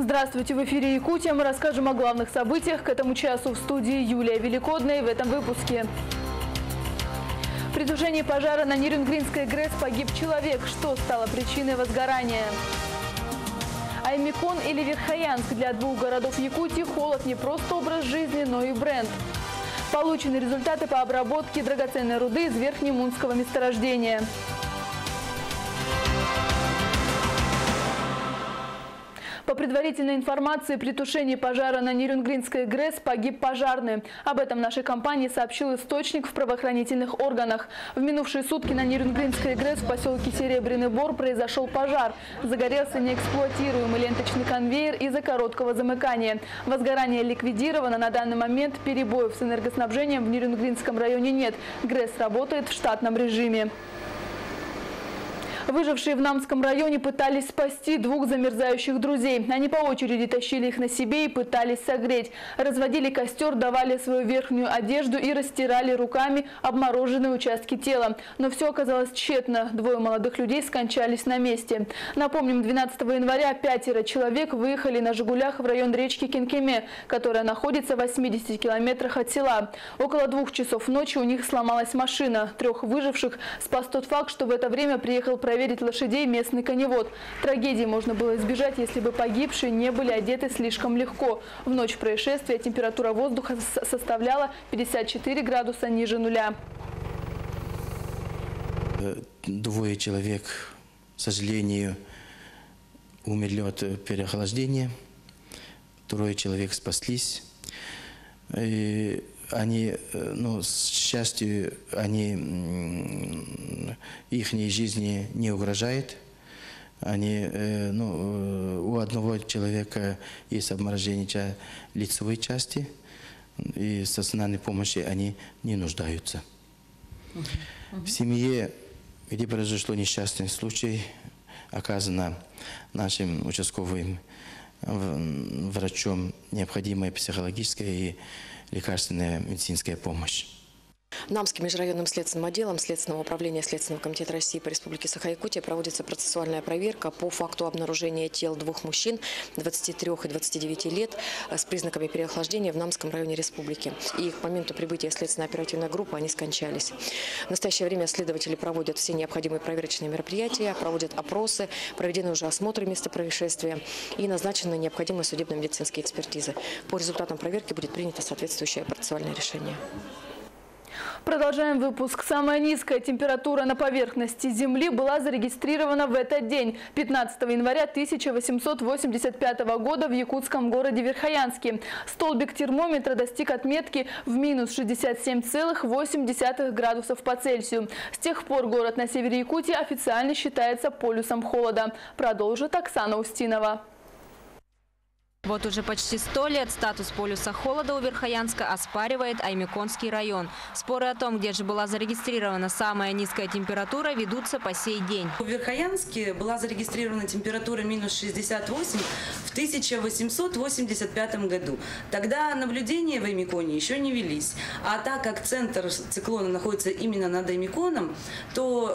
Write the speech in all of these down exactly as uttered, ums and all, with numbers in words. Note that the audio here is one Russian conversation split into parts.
Здравствуйте, в эфире Якутия. Мы расскажем о главных событиях к этому часу в студии Юлия Великодная в этом выпуске. При тушении пожара на Нерюнгринской ГРЭС погиб человек. Что стало причиной возгорания? Оймякон или Верхоянск — для двух городов Якутии холод не просто образ жизни, но и бренд. Получены результаты по обработке драгоценной руды из Верхне-Мунского месторождения. По предварительной информации, при тушении пожара на Нерюнгринской ГРЭС погиб пожарный. Об этом нашей компании сообщил источник в правоохранительных органах. В минувшие сутки на Нерюнгринской ГРЭС в поселке Серебряный Бор произошел пожар. Загорелся неэксплуатируемый ленточный конвейер из-за короткого замыкания. Возгорание ликвидировано. На данный момент перебоев с энергоснабжением в Нерюнгринском районе нет. ГРЭС работает в штатном режиме. Выжившие в Намском районе пытались спасти двух замерзающих друзей. Они по очереди тащили их на себе и пытались согреть. Разводили костер, давали свою верхнюю одежду и растирали руками обмороженные участки тела. Но все оказалось тщетно. Двое молодых людей скончались на месте. Напомним, двенадцатого января пятеро человек выехали на «Жигулях» в район речки Кенкеме, которая находится в восьмидесяти километрах от села. Около двух часов ночи у них сломалась машина. Трех выживших спас тот факт, что в это время приехал проверить Проверить лошадей местный коневод. Трагедии можно было избежать, если бы погибшие не были одеты слишком легко. В ночь происшествия температура воздуха составляла пятьдесят четыре градуса ниже нуля. Двое человек, к сожалению, умерли от переохлаждения. Трое человек спаслись. И они, ну, к счастью, они, их жизни не угрожает. Они, ну, у одного человека есть обморожение лицевой части, и социальной помощи они не нуждаются. Uh-huh. Uh-huh. В семье, где произошло несчастный случай, оказана нашим участковым врачом необходимая психологическая и лекарственная медицинская помощь. Намским межрайонным следственным отделом Следственного управления Следственного комитета России по Республике Саха-Якутия проводится процессуальная проверка по факту обнаружения тел двух мужчин двадцати трёх и двадцати девяти лет с признаками переохлаждения в Намском районе республики. И к моменту прибытия следственно-оперативной группы они скончались. В настоящее время следователи проводят все необходимые проверочные мероприятия, проводят опросы, проведены уже осмотры места происшествия и назначены необходимые судебно-медицинские экспертизы. По результатам проверки будет принято соответствующее процессуальное решение. Продолжаем выпуск. Самая низкая температура на поверхности Земли была зарегистрирована в этот день, пятнадцатого января тысяча восемьсот восемьдесят пятого года, в якутском городе Верхоянске. Столбик термометра достиг отметки в минус шестьдесят семь целых восемь десятых градусов по Цельсию. С тех пор город на севере Якутии официально считается полюсом холода. Продолжит Оксана Устинова. Вот уже почти сто лет статус полюса холода у Верхоянска оспаривает Оймяконский район. Споры о том, где же была зарегистрирована самая низкая температура, ведутся по сей день. В Верхоянске была зарегистрирована температура минус шестьдесят восемь в тысяча восемьсот восемьдесят пятом году. Тогда наблюдения в Оймяконе еще не велись. А так как центр циклона находится именно над Оймяконом, то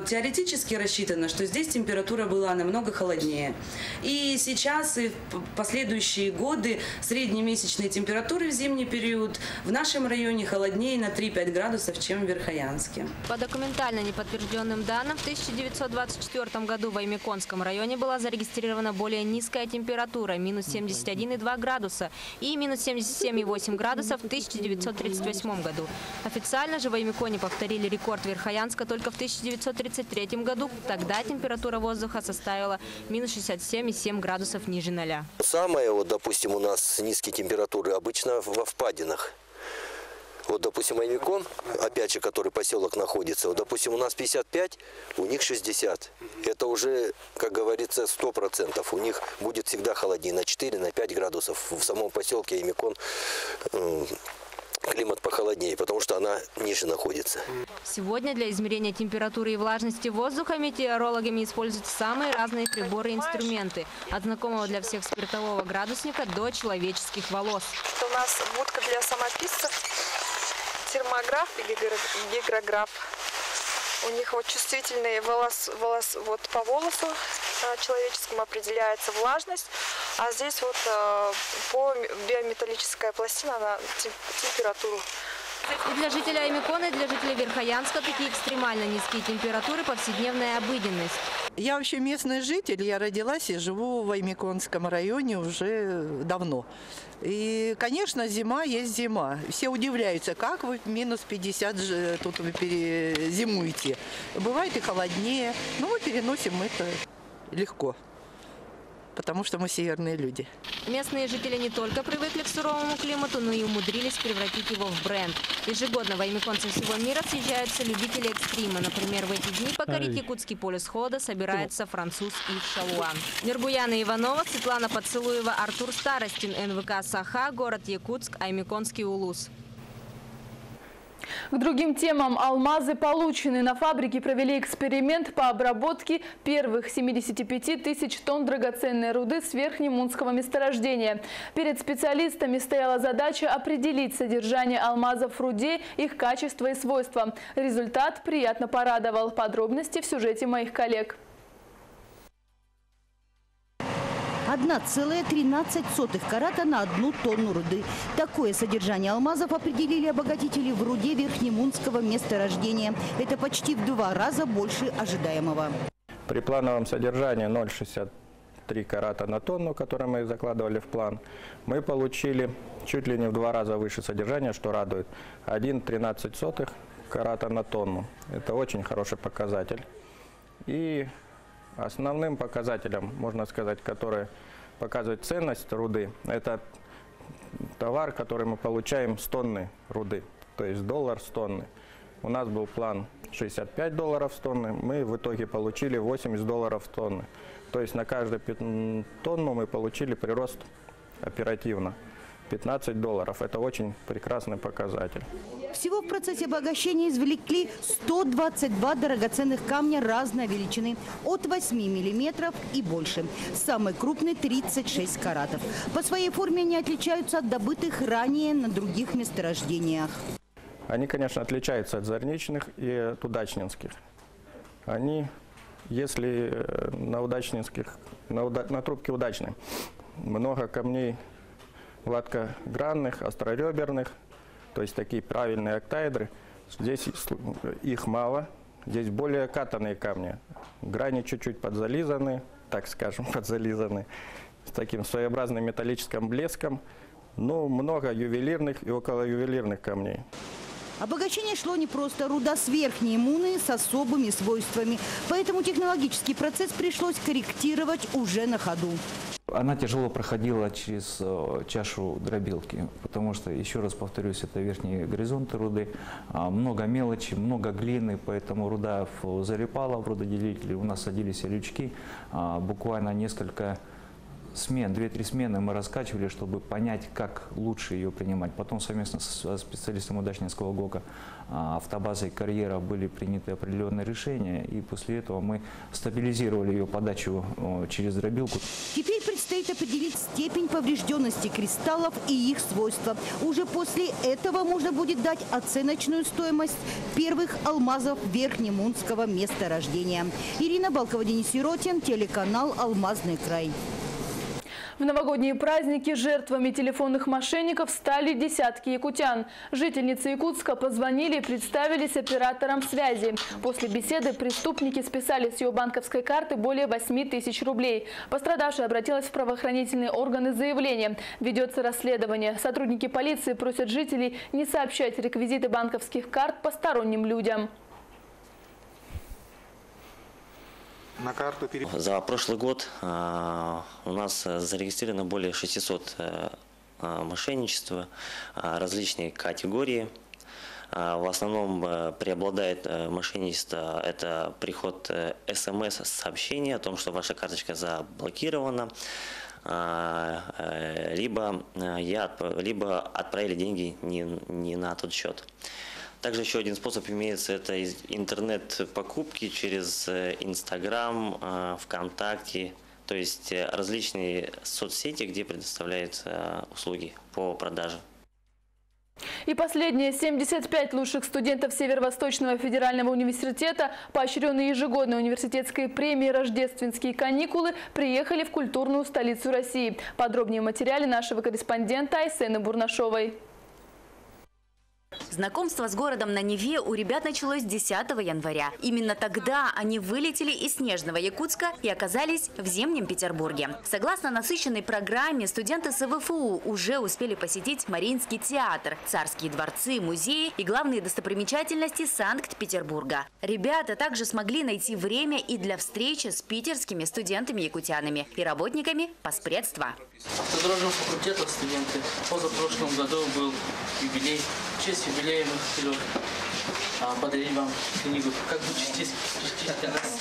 э, теоретически рассчитано, что здесь температура была намного холоднее. И сейчас, и в последующие В следующие годы среднемесячные температуры в зимний период в нашем районе холоднее на три-пять градусов, чем в Верхоянске. По документально неподтвержденным данным, в тысяча девятьсот двадцать четвёртом году в Оймяконском районе была зарегистрирована более низкая температура – минус семьдесят один и два градуса и минус семьдесят семь и восемь градусов в тысяча девятьсот тридцать восьмом году. Официально же в Оймяконе повторили рекорд Верхоянска только в тысяча девятьсот тридцать третьем году. Тогда температура воздуха составила минус шестьдесят семь и семь градусов ниже ноля. Самое, вот, допустим, у нас низкие температуры обычно во впадинах. Вот, допустим, Оймякон, опять же, который поселок находится, вот, допустим, у нас пятьдесят пять, у них шестьдесят. Это уже, как говорится, сто процентов. У них будет всегда холоднее на четыре-пять градусов. В самом поселке Оймякон климат похолоднее, потому что она ниже находится. Сегодня для измерения температуры и влажности воздуха метеорологами используют самые разные приборы и инструменты. От знакомого для всех спиртового градусника до человеческих волос. Это у нас будка для самописцев, термограф или гигрограф. У них вот чувствительные волос, волос, вот по волосу. человеческом определяется влажность, а здесь вот по биометаллическая пластина на температуру. И для жителя Оймякона, и для жителя Верхоянска такие экстремально низкие температуры – повседневная обыденность. Я вообще местный житель, я родилась и живу в Оймяконском районе уже давно. И, конечно, зима есть зима. Все удивляются, как вы минус пятьдесят же тут вы перезимуете. Бывает и холоднее, но мы переносим это легко, потому что мы северные люди. Местные жители не только привыкли к суровому климату, но и умудрились превратить его в бренд. Ежегодно в оймяконцы всего мира съезжаются любители экстрима. Например, в эти дни покорить якутский полюс хода собирается француз Ив Шалуан. Нергуяна Иванова, Светлана Поцелуева, Артур Старостин, эн вэ ка Саха, город Якутск, Оймяконский Улус. К другим темам. Алмазы, полученные на фабрике, провели эксперимент по обработке первых семидесяти пяти тысяч тонн драгоценной руды с Верхне-Мунского месторождения. Перед специалистами стояла задача определить содержание алмазов в руде, их качество и свойства. Результат приятно порадовал. Подробности в сюжете моих коллег. одна целая тринадцать сотых карата на одну тонну руды. Такое содержание алмазов определили обогатители в руде Верхне-Мунского месторождения. Это почти в два раза больше ожидаемого. При плановом содержании ноль целых шестьдесят три сотых карата на тонну, которую мы закладывали в план, мы получили чуть ли не в два раза выше содержания, что радует. одна целая тринадцать сотых карата на тонну. Это очень хороший показатель. И основным показателем, можно сказать, который показывает ценность руды, это товар, который мы получаем с тонны руды, то есть доллар с тонны. У нас был план шестьдесят пять долларов с тонны, мы в итоге получили восемьдесят долларов с тонны. То есть на каждую тонну мы получили прирост оперативно. пятнадцать долларов. Это очень прекрасный показатель. Всего в процессе обогащения извлекли сто двадцать два драгоценных камня разной величины, от восьми миллиметров и больше. Самый крупный – тридцать шесть каратов. По своей форме они отличаются от добытых ранее на других месторождениях. Они, конечно, отличаются от зарничных и от удачнинских. Они, если на удачнинских, на, уда, на трубке удачной, много камней гладкогранных, острореберных, то есть такие правильные октаэдры. Здесь их мало, здесь более катанные камни. Грани чуть-чуть подзализаны, так скажем, подзализаны, с таким своеобразным металлическим блеском. Но много ювелирных и околоювелирных камней. Обогащение шло не просто. Руда с верхней муны с особыми свойствами. Поэтому технологический процесс пришлось корректировать уже на ходу. Она тяжело проходила через чашу дробилки, потому что, еще раз повторюсь, это верхние горизонты руды, много мелочи, много глины, поэтому руда залипала в рудоделитель, у нас садились лючки, буквально несколько смен, две-три смены мы раскачивали, чтобы понять, как лучше ее принимать. Потом совместно со специалистом Удачнинского ГОКа, автобазой «Карьера» были приняты определенные решения, и после этого мы стабилизировали ее подачу через дробилку. Теперь предстоит определить степень поврежденности кристаллов и их свойства. Уже после этого можно будет дать оценочную стоимость первых алмазов Верхне-Мунского месторождения. Ирина Балкова, Денис Сиротин, телеканал «Алмазный край». В новогодние праздники жертвами телефонных мошенников стали десятки якутян. Жительницы Якутска позвонили и представились оператором связи. После беседы преступники списали с ее банковской карты более восьми тысяч рублей. Пострадавшая обратилась в правоохранительные органы с заявлением. Ведется расследование. Сотрудники полиции просят жителей не сообщать реквизиты банковских карт посторонним людям. На карту перед... За прошлый год э, у нас зарегистрировано более шестисот э, мошенничеств, э, различные категории. Э, в основном э, преобладает э, мошенничество, это приход э, эс эм эс-сообщения о том, что ваша карточка заблокирована, э, э, либо, э, я, либо отправили деньги не, не на тот счет. Также еще один способ имеется – это интернет-покупки через Инстаграм, ВКонтакте, то есть различные соцсети, где предоставляют услуги по продаже. И последние семьдесят пять лучших студентов Северо-Восточного федерального университета, поощренные ежегодной университетской премией «Рождественские каникулы», приехали в культурную столицу России. Подробнее в материале нашего корреспондента Айсены Бурнашовой. Знакомство с городом на Неве у ребят началось десятого января. Именно тогда они вылетели из снежного Якутска и оказались в зимнем Петербурге. Согласно насыщенной программе, студенты СВФУ уже успели посетить Мариинский театр, царские дворцы, музеи и главные достопримечательности Санкт-Петербурга. Ребята также смогли найти время и для встречи с питерскими студентами-якутянами и работниками поспредства. Автодрожного факультета студенты. Позапрошлом году был юбилей. В честь юбилея мы хотели подарить вам книгу «Как вы частично для нас».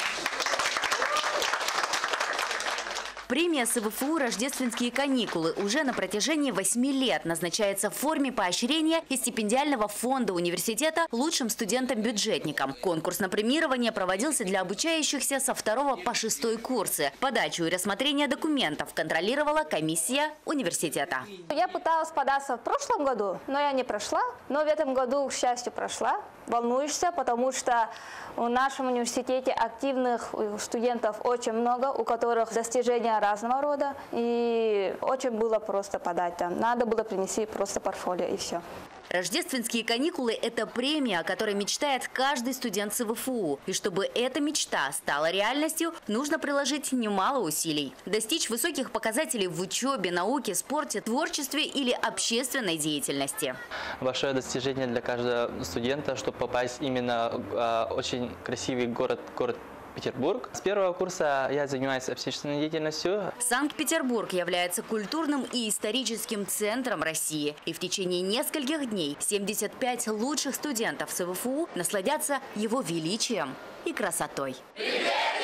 Премия СВФУ «Рождественские каникулы» уже на протяжении восьми лет назначается в форме поощрения из стипендиального фонда университета лучшим студентам-бюджетникам. Конкурс на премирование проводился для обучающихся со второго по шестой курсы. Подачу и рассмотрение документов контролировала комиссия университета. Я пыталась податься в прошлом году, но я не прошла. Но в этом году, к счастью, прошла. Волнуешься, потому что в нашем университете активных студентов очень много, у которых достижения разного рода, и очень было просто подать там. Надо было принести просто портфолио, и все. Рождественские каникулы – это премия, о которой мечтает каждый студент СВФУ. И чтобы эта мечта стала реальностью, нужно приложить немало усилий. Достичь высоких показателей в учебе, науке, спорте, творчестве или общественной деятельности. Большое достижение для каждого студента, чтобы попасть именно в очень красивый город, город Петербург. С первого курса я занимаюсь общественной деятельностью. Санкт-Петербург является культурным и историческим центром России. И в течение нескольких дней семьдесят пять лучших студентов СВФУ насладятся его величием и красотой. Привет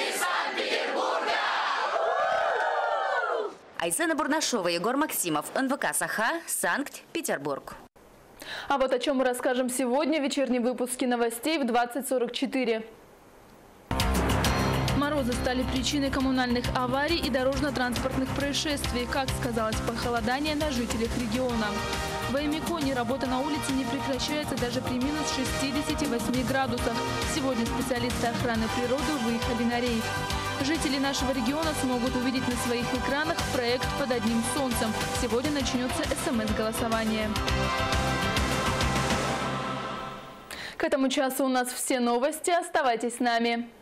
из Санкт-Петербурга! Айсена Бурнашова, Егор Максимов, эн вэ ка Саха, Санкт-Петербург. А вот о чем мы расскажем сегодня в вечернем выпуске новостей в двадцать сорок четыре. Морозы стали причиной коммунальных аварий и дорожно-транспортных происшествий, как сказалось похолодание на жителях региона. В Оймяконе работа на улице не прекращается даже при минус шестидесяти восьми градусах. Сегодня специалисты охраны природы выехали на рейд. Жители нашего региона смогут увидеть на своих экранах проект «Под одним солнцем». Сегодня начнется эс эм эс-голосование. К этому часу у нас все новости. Оставайтесь с нами.